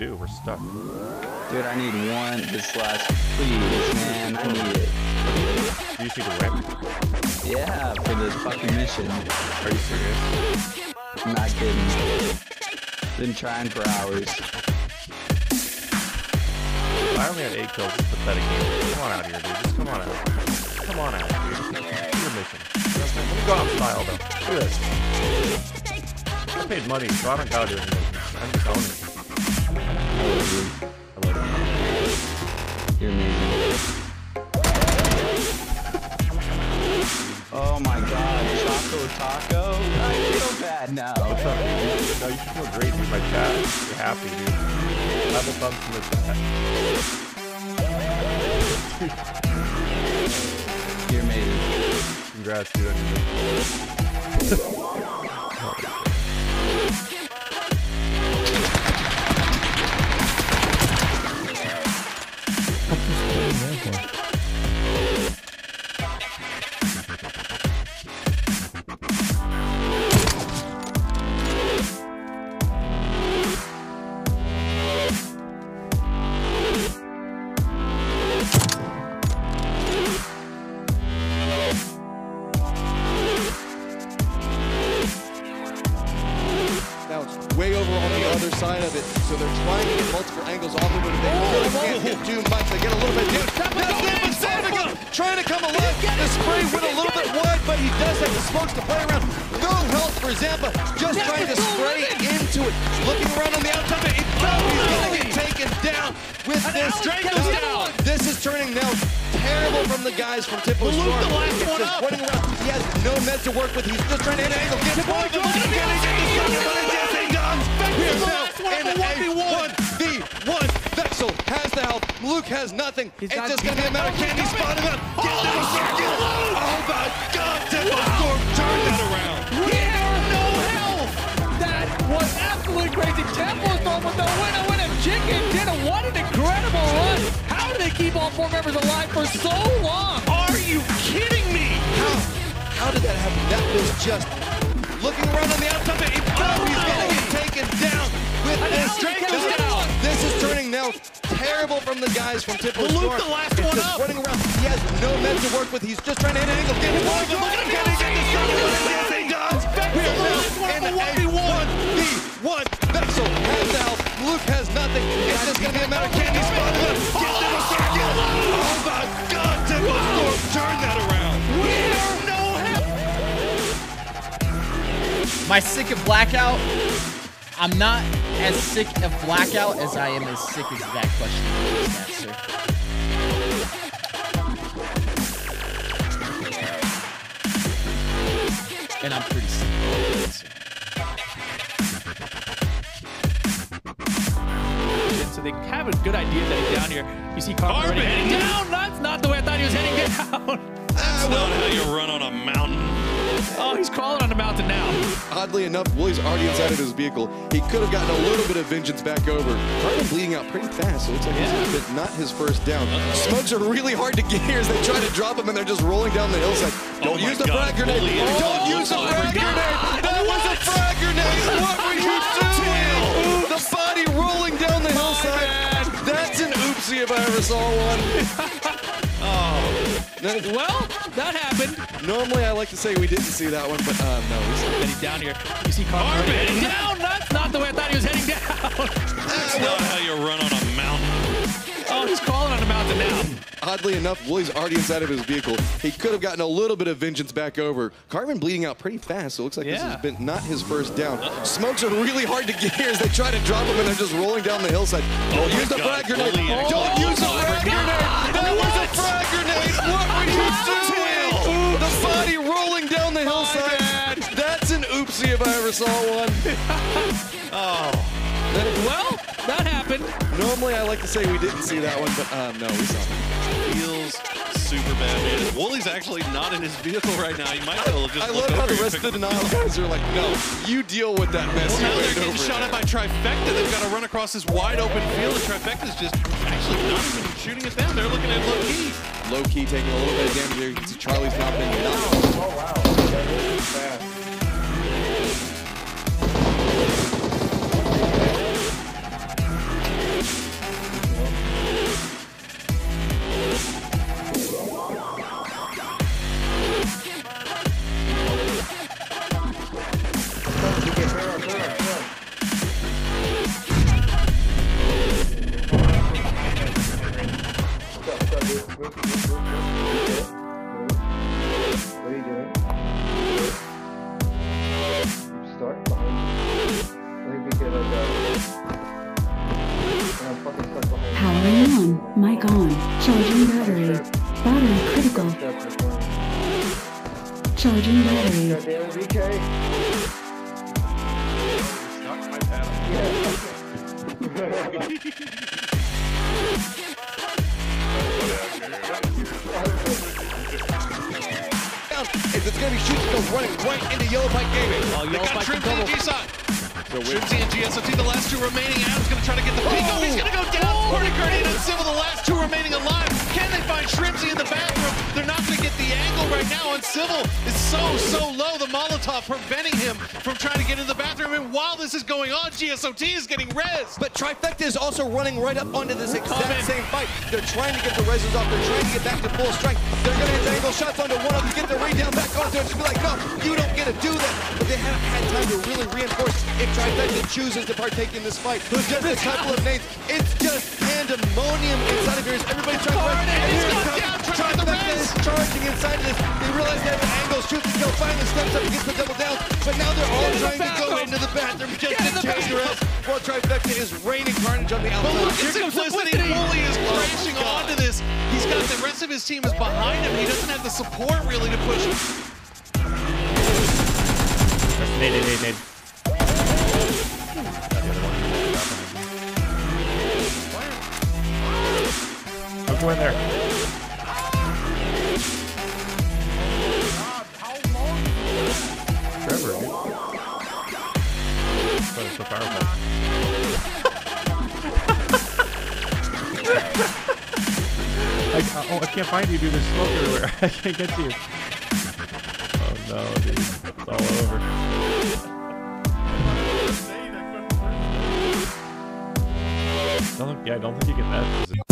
do? We're stuck. Dude, I need one this last, please, man. I need it. Do you see the whip? Yeah, for this fucking mission. Are you serious? I'm not kidding. Been trying for hours. I only had 8 kills. It's pathetic game. Come on out here, dude. Just come on out. Come on out, dude. Do your mission. Let me go out in style, though. Look at this. I paid money, so I don't gotta do anything. I'm just owning it. I love you. You're amazing. Oh my god, Choco Taco? I feel bad now. What's up, dude? No, you should feel great, dude. My chat. You're happy, dude. Level bumps in the chat. You're amazing. Congrats, dude. Oh. Way over on the other side of it, so they're trying to get multiple angles off of it, but they really can't hit too much. They get a little bit deep. Trying to come alive. The spray went a little bit wide, but he does have the smokes to play around. No health for Zampa, just trying to spray into it. Looking around on the outside, but he's going to get taken down with this. This is turning now terrible from the guys from Tempo Storm. He has no meds to work with. He's just trying to hit an angle. Get one of them. Luke has nothing. It's just going to be a matter of can he spot him up? Get him a circle! Oh my god, Tempo Storm turned that around. No health! That was absolutely crazy. Tempo Storm with the winner chicken dinner. What an incredible run. How did they keep all 4 members alive for so long? Are you kidding me? How did that happen? That was just looking around on the outside. He's going to get taken down with this. This is turning now terrible from the guys from Tempo Storm. The last one up. Running around. He has no meds to work with. He's just trying to hit an angle. Get him off. We are now in a 1v1. Vexel has the health. Luke has nothing. It's just going to be a matter of candy spot. Get him a circle. Oh my god, Tempo Storm turned that around. We are no help. My sick of blackout. I'm not as sick of blackout as I am as sick as that question is answered. And I'm pretty sick of that answer. So they have a good idea that he's down here. You see Carl already heading down. That's not the way I thought he was heading down. That's not how you run on a mountain. Oh, he's crawling on the mountain now. Oddly enough, Willie's already inside of his vehicle. He could have gotten a little bit of vengeance back over. Carter bleeding out pretty fast, so it looks like he's bit, not his first down. Smokes are really hard to get here as they try to drop him, and they're just rolling down the hillside. Don't use the frag grenade. Don't use the frag grenade. That was a frag grenade. What were you doing? The body rolling down the hillside. That's an oopsie if I ever saw one. Well, that happened. Normally, I like to say we didn't see that one, but no, we saw heading down here. You see Carl heading down. That's not the way I thought he was heading down. That's not how you run on a mountain. Oh, he's crawling on a mountain now. Oddly enough, Willie's already inside of his vehicle. He could have gotten a little bit of vengeance back over. Cartman bleeding out pretty fast, so it looks like this has been not his first down. Smokes are really hard to get here as they try to drop him, and they're just rolling down the hillside. Don't use the frag grenade. Don't use the frag grenade. That was a frag grenade. What were you doing? The body rolling down the hillside. That's an oopsie if I ever saw one. Well, that happened. Normally, I like to say we didn't see that one, but no, we saw it. Feels super bad, man. Wooly's actually not in his vehicle right now. You might be able to just look over. I love how the rest of the Denial guys are like, no, you deal with that mess. Well, now they're getting shot at by Trifecta. They've got to run across this wide open field, and Trifecta's just actually not even shooting at them. They're looking at low-key. Low-key taking a little bit of damage there. You can see Charlie's not been hit. Oh, wow. That really is fast. on, mic on, charging battery, battery critical, charging battery. If it's going to be shooting, it goes right into Yellow Pike Gaming. Oh, they got trimmed on the G side. Shrimzy and GSMT, the last two remaining. Adam's going to try to get the peek off. He's going to go down. Cordy and Civil, the last two remaining alive. Can they find Shrimzy in the bathroom? They're not going to get the angle right now, and Civil is so low. The Molotov preventing him from trying to get into the bathroom. And while this is going on, GSMT is getting res. But Trifecta is also running right up onto this exact same fight. They're trying to get the reses off. They're trying to get back to full strength. They're going to angle shots onto one of them, get the re-down back onto it, and just be like, no, you don't get to do that. But they haven't had time to really reinforce if Trifecta chooses to partake in this fight. There's just a couple of names. It's just pandemonium inside of here. Everybody trying to fight. And here it comes. Trifecta is charging inside of this. They realize they have an angle. Shrimzy finally steps up against the double down. But now they're all trying to go into the bathroom because they changed their ass. While Trifecta is raining carnage on the outside. But look at Simplicity. Wooly is crashing onto this. He's got the rest of his team is behind him. He doesn't have the support really to push him. Nade. I'll go in there. Trevor, that's so powerful. I can't find you, dude. There's smoke everywhere. I can't get to you. Oh no, dude. It's all over. Yeah, I don't think you get that.